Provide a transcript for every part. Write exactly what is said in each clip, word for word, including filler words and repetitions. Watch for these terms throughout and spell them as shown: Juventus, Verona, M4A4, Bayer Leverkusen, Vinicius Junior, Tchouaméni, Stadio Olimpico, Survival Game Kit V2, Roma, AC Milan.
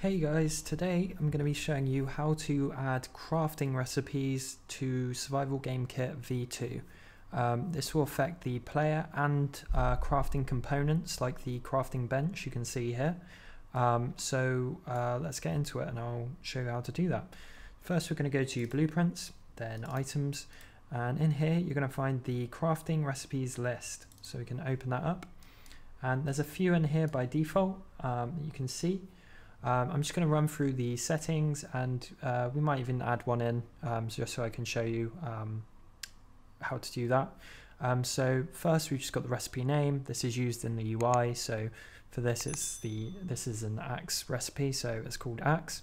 Hey guys, today I'm going to be showing you how to add crafting recipes to Survival Game Kit V two. Um, this will affect the player and uh, crafting components like the crafting bench you can see here. Um, so uh, let's get into it and I'll show you how to do that. First we're going to go to Blueprints, then Items, and in here you're going to find the crafting recipes list. So we can open that up and there's a few in here by default um, that you can see. Um, I'm just going to run through the settings and uh, we might even add one in um, just so I can show you um, how to do that. Um, so first we've just got the recipe name. This is used in the U I, so for this it's the this is an axe recipe, so it's called axe.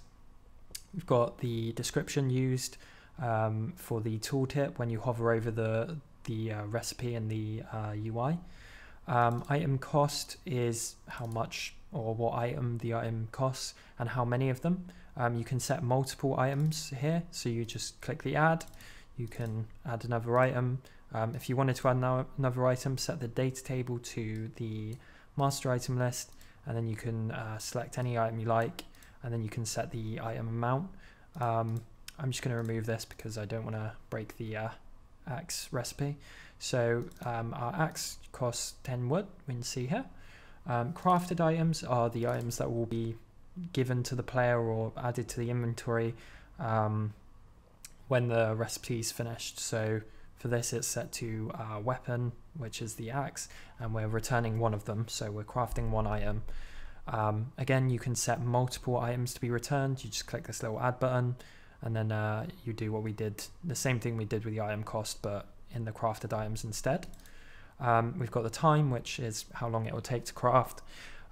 We've got the description used um, for the tooltip when you hover over the, the uh, recipe in the uh, U I. Um, item cost is how much or what item the item costs and how many of them. Um, you can set multiple items here, so you just click the add, you can add another item. Um, if you wanted to add another item, set the data table to the master item list and then you can uh, select any item you like and then you can set the item amount. Um, I'm just going to remove this because I don't want to break the uh, axe recipe. So um, our axe costs ten wood, we can see here. Um, crafted items are the items that will be given to the player or added to the inventory um, when the recipe is finished. So for this it's set to uh, weapon, which is the axe, and we're returning one of them, so we're crafting one item. Um, again, you can set multiple items to be returned. You just click this little add button and then uh, you do what we did, the same thing we did with the item cost but in the crafted items instead. Um, we've got the time, which is how long it will take to craft.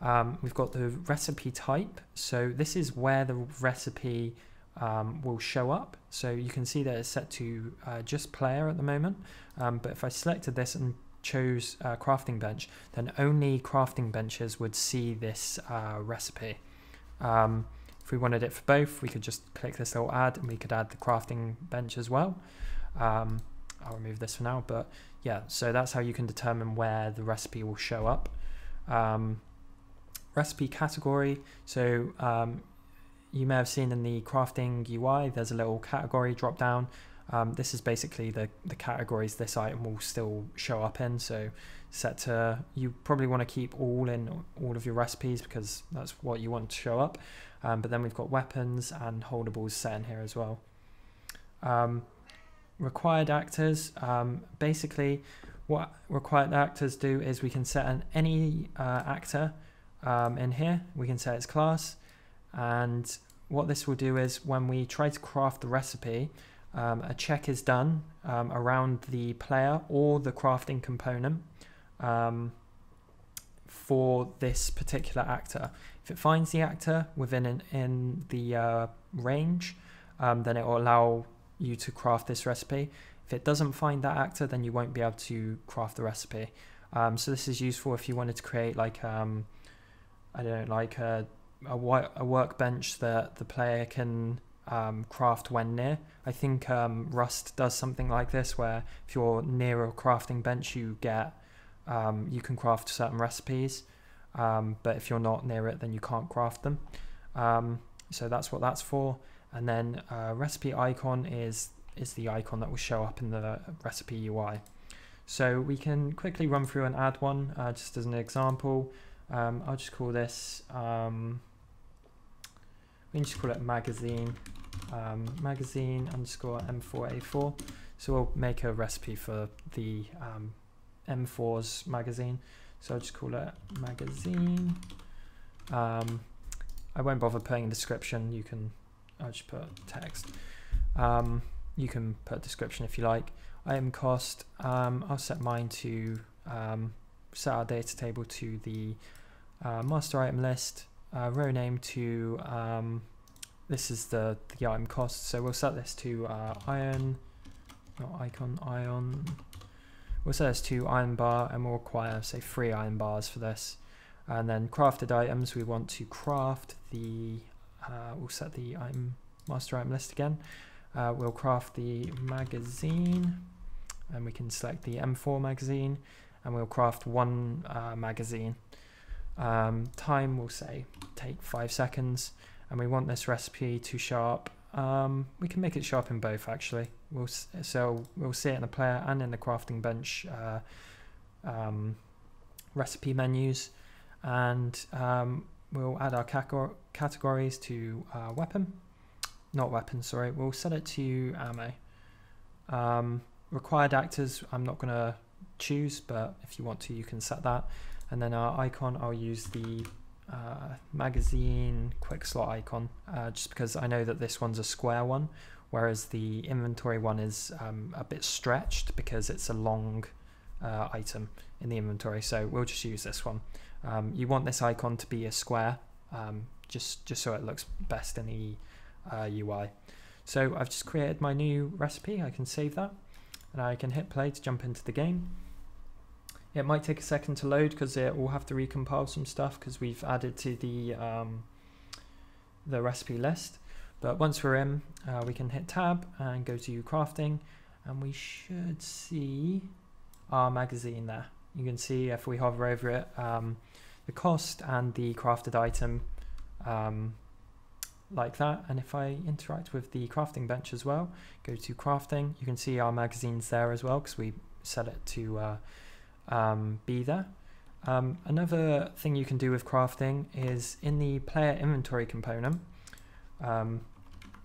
Um, we've got the recipe type, so this is where the recipe um, will show up. So you can see that it's set to uh, just player at the moment, um, but if I selected this and chose uh, crafting bench, then only crafting benches would see this uh, recipe. Um, if we wanted it for both, we could just click this little add and we could add the crafting bench as well. Um, I'll remove this for now, but yeah, so that's how you can determine where the recipe will show up. Um, recipe category, so um, you may have seen in the crafting U I there's a little category drop down. Um, this is basically the, the categories this item will still show up in, so set to, you probably want to keep all in all of your recipes because that's what you want to show up, um, but then we've got weapons and holdables set in here as well. Um, Required actors, um, basically what required actors do is we can set an any uh, actor um, in here, we can set its class, and what this will do is when we try to craft the recipe, um, a check is done um, around the player or the crafting component um, for this particular actor. If it finds the actor within an, in the uh, range, um, then it will allow you to craft this recipe. If it doesn't find that actor, then you won't be able to craft the recipe. Um, so this is useful if you wanted to create like um, I don't know, like a, a, a workbench that the player can um, craft when near. I think um, Rust does something like this where if you're near a crafting bench, you get um, you can craft certain recipes, um, but if you're not near it, then you can't craft them. Um, so that's what that's for. And then uh, recipe icon is is the icon that will show up in the recipe U I. So we can quickly run through and add one uh, just as an example. Um, I'll just call this, um, we can just call it magazine, um, magazine underscore M four A four. So we'll make a recipe for the um, M four's magazine. So I'll just call it magazine. Um, I won't bother putting a description, you can I'll just put text. Um, you can put description if you like. Item cost, um, I'll set mine to um, set our data table to the uh, master item list, uh, row name to, um, this is the, the item cost, so we'll set this to uh, iron, not icon, ion, we'll set this to iron bar and we'll require say three iron bars for this. And then crafted items, we want to craft the Uh, we'll set the item master item list again. Uh, we'll craft the magazine and we can select the M four magazine and we'll craft one uh, magazine. Um, time, we'll say take five seconds, and we want this recipe to show up. Um, we can make it show up in both, actually. We'll, so we'll see it in the player and in the crafting bench uh, um, recipe menus, and um, we'll add our categories to uh, weapon, not weapon, sorry. We'll set it to ammo. Um, required actors, I'm not going to choose, but if you want to, you can set that. And then our icon, I'll use the uh, magazine quick slot icon, uh, just because I know that this one's a square one, whereas the inventory one is um, a bit stretched because it's a long uh, item in the inventory. So we'll just use this one. Um, you want this icon to be a square, um, just, just so it looks best in the uh, U I. So I've just created my new recipe. I can save that, and I can hit play to jump into the game. It might take a second to load because it will have to recompile some stuff because we've added to the um, the recipe list. But once we're in, uh, we can hit tab and go to crafting, and we should see our magazine there. You can see if we hover over it, um, the cost and the crafted item, um, like that. And if I interact with the crafting bench as well, go to crafting, you can see our magazines there as well because we set it to uh, Um, be there. Um, another thing you can do with crafting is in the player inventory component. Um,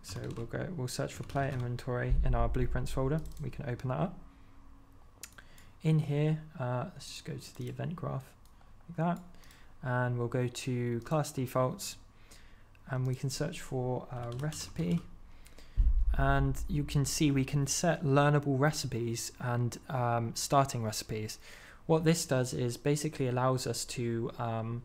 so we'll go. We'll search for player inventory in our blueprints folder. We can open that up. In here, uh, let's just go to the event graph like that, and we'll go to class defaults, and we can search for a recipe. And you can see we can set learnable recipes and um, starting recipes. What this does is basically allows us to um,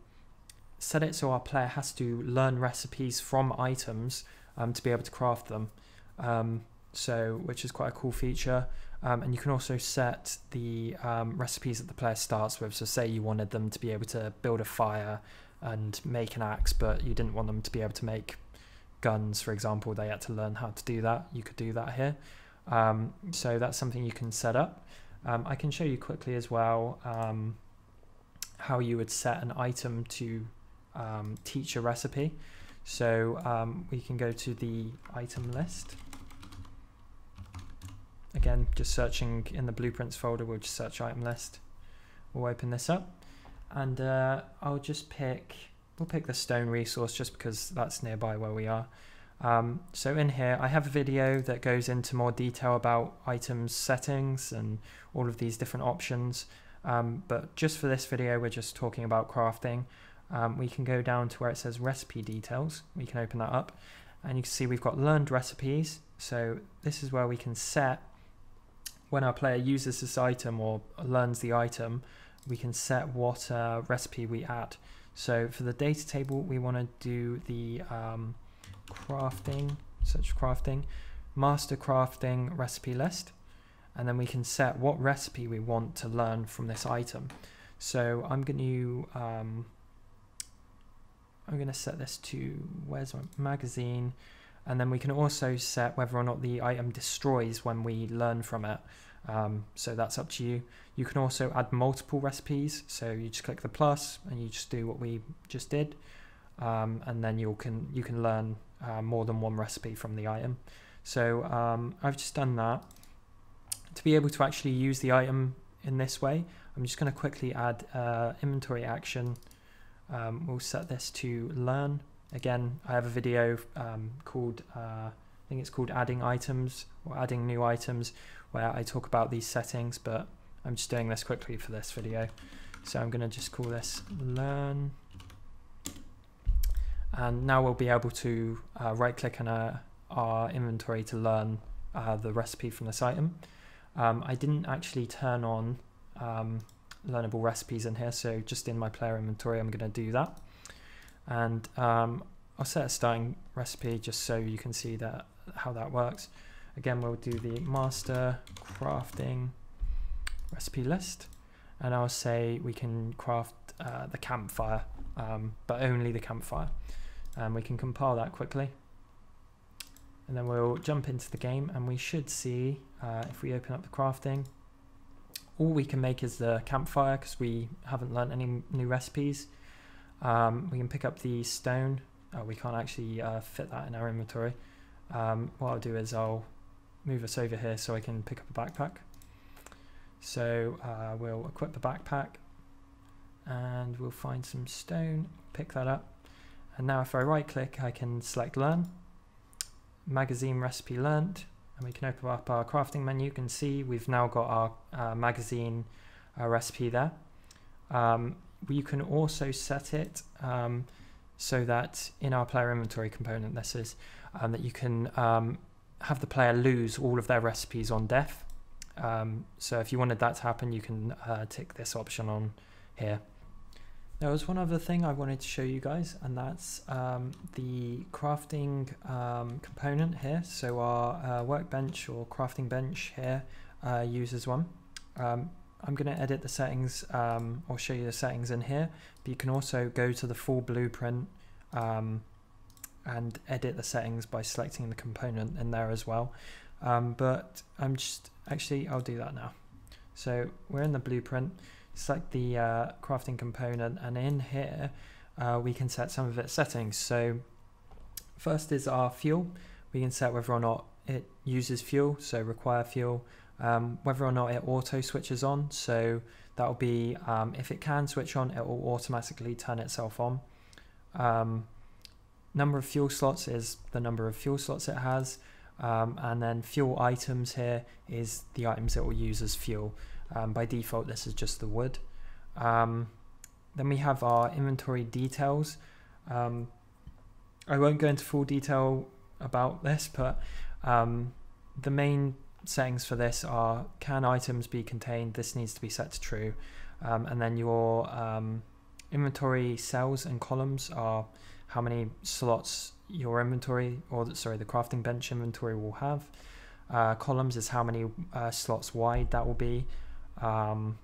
set it so our player has to learn recipes from items um, to be able to craft them, um, so which is quite a cool feature. Um, and you can also set the um, recipes that the player starts with. So say you wanted them to be able to build a fire and make an axe, but you didn't want them to be able to make guns, for example. They had to learn how to do that. You could do that here. Um, so that's something you can set up. Um, I can show you quickly as well um, how you would set an item to um, teach a recipe. So um, we can go to the item list. Again, just searching in the blueprints folder, we'll just search item list. We'll open this up, and uh, I'll just pick We'll pick the stone resource just because that's nearby where we are. Um, so in here, I have a video that goes into more detail about items settings and all of these different options. Um, but just for this video, we're just talking about crafting. Um, we can go down to where it says recipe details. We can open that up, and you can see we've got learned recipes. So this is where we can set when our player uses this item or learns the item, we can set what uh, recipe we add. So for the data table, we want to do the um, crafting, search crafting, master crafting recipe list, and then we can set what recipe we want to learn from this item. So I'm going to um, I'm going to set this to, where's my magazine, and then we can also set whether or not the item destroys when we learn from it. Um, so that's up to you. You can also add multiple recipes, so you just click the plus and you just do what we just did, um, and then you can you can learn uh, more than one recipe from the item. So um, I've just done that. To be able to actually use the item in this way, I'm just going to quickly add uh, inventory action. Um, we'll set this to learn. Again, I have a video um, called uh, I think it's called adding items or adding new items, where I talk about these settings, but I'm just doing this quickly for this video. So I'm going to just call this learn, and now we'll be able to uh, right click on our, our inventory to learn uh, the recipe from this item. Um, I didn't actually turn on um, learnable recipes in here, so just in my player inventory I'm going to do that, and um, I'll set a starting recipe just so you can see that how that works. Again, we'll do the master crafting recipe list, and I'll say we can craft uh, the campfire, um, but only the campfire, and we can compile that quickly, and then we'll jump into the game, and we should see uh, if we open up the crafting, all we can make is the campfire because we haven't learned any new recipes. Um, we can pick up the stone uh, we can't actually uh, fit that in our inventory. Um, what I'll do is I'll move us over here so I can pick up a backpack. So uh, we'll equip the backpack and we'll find some stone, pick that up. And now if I right click, I can select learn, magazine recipe learnt, and we can open up our crafting menu. You can see we've now got our uh, magazine uh, recipe there. Um, you can also set it um, so that in our player inventory component, this is um, that you can um, have the player lose all of their recipes on death. Um, so if you wanted that to happen, you can uh, tick this option on here. There was one other thing I wanted to show you guys, and that's um, the crafting um, component here. So our uh, workbench or crafting bench here uh, uses one. Um, I'm going to edit the settings um, or show you the settings in here, but you can also go to the full blueprint um, and edit the settings by selecting the component in there as well. Um, but I'm just actually I'll do that now. So we're in the blueprint. Select the uh, crafting component, and in here uh, we can set some of its settings. So first is our fuel. We can set whether or not it uses fuel, so require fuel, um, whether or not it auto switches on, so that'll be um, if it can switch on, it will automatically turn itself on. Um, number of fuel slots is the number of fuel slots it has, um, and then fuel items here is the items it will use as fuel. Um, by default, this is just the wood. Um, then we have our inventory details. Um, I won't go into full detail about this, but um, the main settings for this are: can items be contained? This needs to be set to true. Um, and then your um, inventory cells and columns are how many slots your inventory, or sorry, the crafting bench inventory will have. Uh, columns is how many uh, slots wide that will be. Um,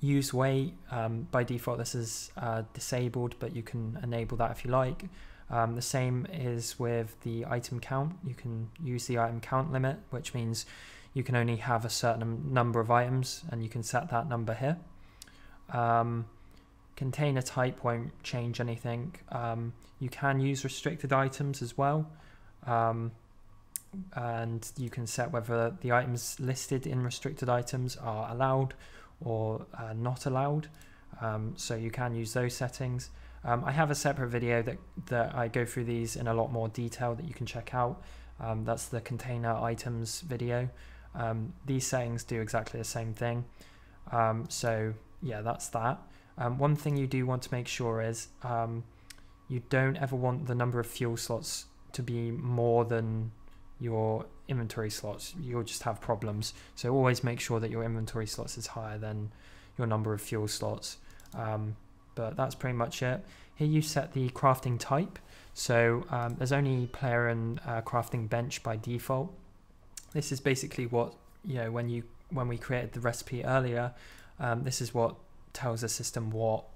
use weight, um, by default this is uh, disabled, but you can enable that if you like. Um, the same is with the item count. You can use the item count limit, which means you can only have a certain number of items, and you can set that number here. Um, container type won't change anything. Um, you can use restricted items as well, um, and you can set whether the items listed in restricted items are allowed or uh, not allowed, um, so you can use those settings. Um, I have a separate video that, that I go through these in a lot more detail that you can check out. Um, that's the container items video. Um, these settings do exactly the same thing. Um, so yeah, that's that. Um, one thing you do want to make sure is um, you don't ever want the number of fuel slots to be more than your inventory slots. You'll just have problems, so always make sure that your inventory slots is higher than your number of fuel slots. Um, but that's pretty much it. Here you set the crafting type, so um, there's only player and uh, crafting bench by default. This is basically what, you know, when you when we created the recipe earlier, um, this is what tells the system what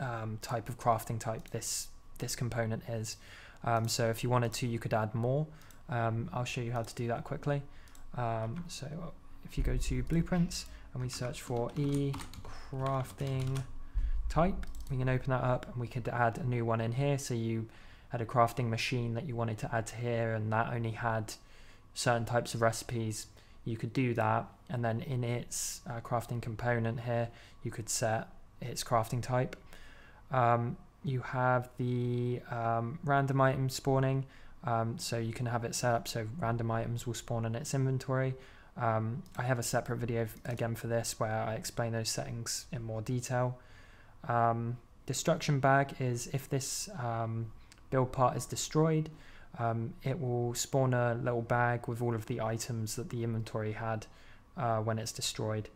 um, type of crafting type this this component is. Um, so if you wanted to, you could add more. Um, I'll show you how to do that quickly. Um, so if you go to blueprints and we search for E crafting type, we can open that up and we could add a new one in here. So you had a crafting machine that you wanted to add to here, and that only had certain types of recipes. You could do that, and then in its uh, crafting component here, you could set its crafting type. Um, you have the um, random item spawning. Um, so you can have it set up so random items will spawn in its inventory. Um, I have a separate video again for this where I explain those settings in more detail. Um, destruction bag is if this um, build part is destroyed, um, it will spawn a little bag with all of the items that the inventory had uh, when it's destroyed.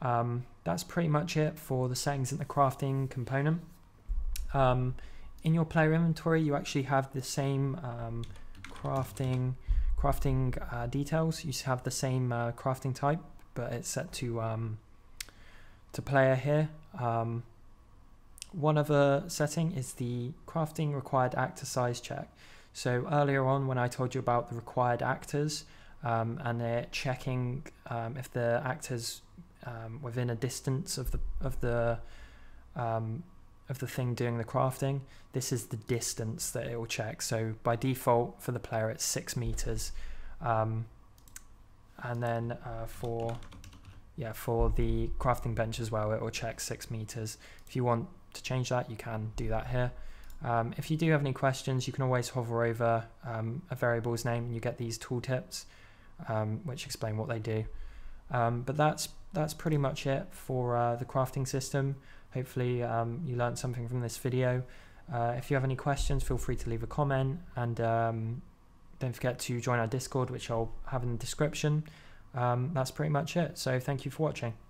Um, that's pretty much it for the settings in the crafting component. Um, In your player inventory, you actually have the same um, crafting crafting uh, details. You have the same uh, crafting type, but it's set to um, to player here. Um, one other setting is the crafting required actor size check. So earlier on, when I told you about the required actors um, and they're checking um, if the actors um, within a distance of the of the um, of the thing doing the crafting, this is the distance that it will check. So by default for the player it's six meters, um, and then uh, for yeah for the crafting bench as well it will check six meters. If you want to change that you can do that here. Um, if you do have any questions you can always hover over um, a variable's name and you get these tooltips um, which explain what they do. Um, but that's that's pretty much it for uh, the crafting system. Hopefully um, you learned something from this video. Uh, if you have any questions feel free to leave a comment, and um, don't forget to join our Discord which I'll have in the description. Um, that's pretty much it, so thank you for watching.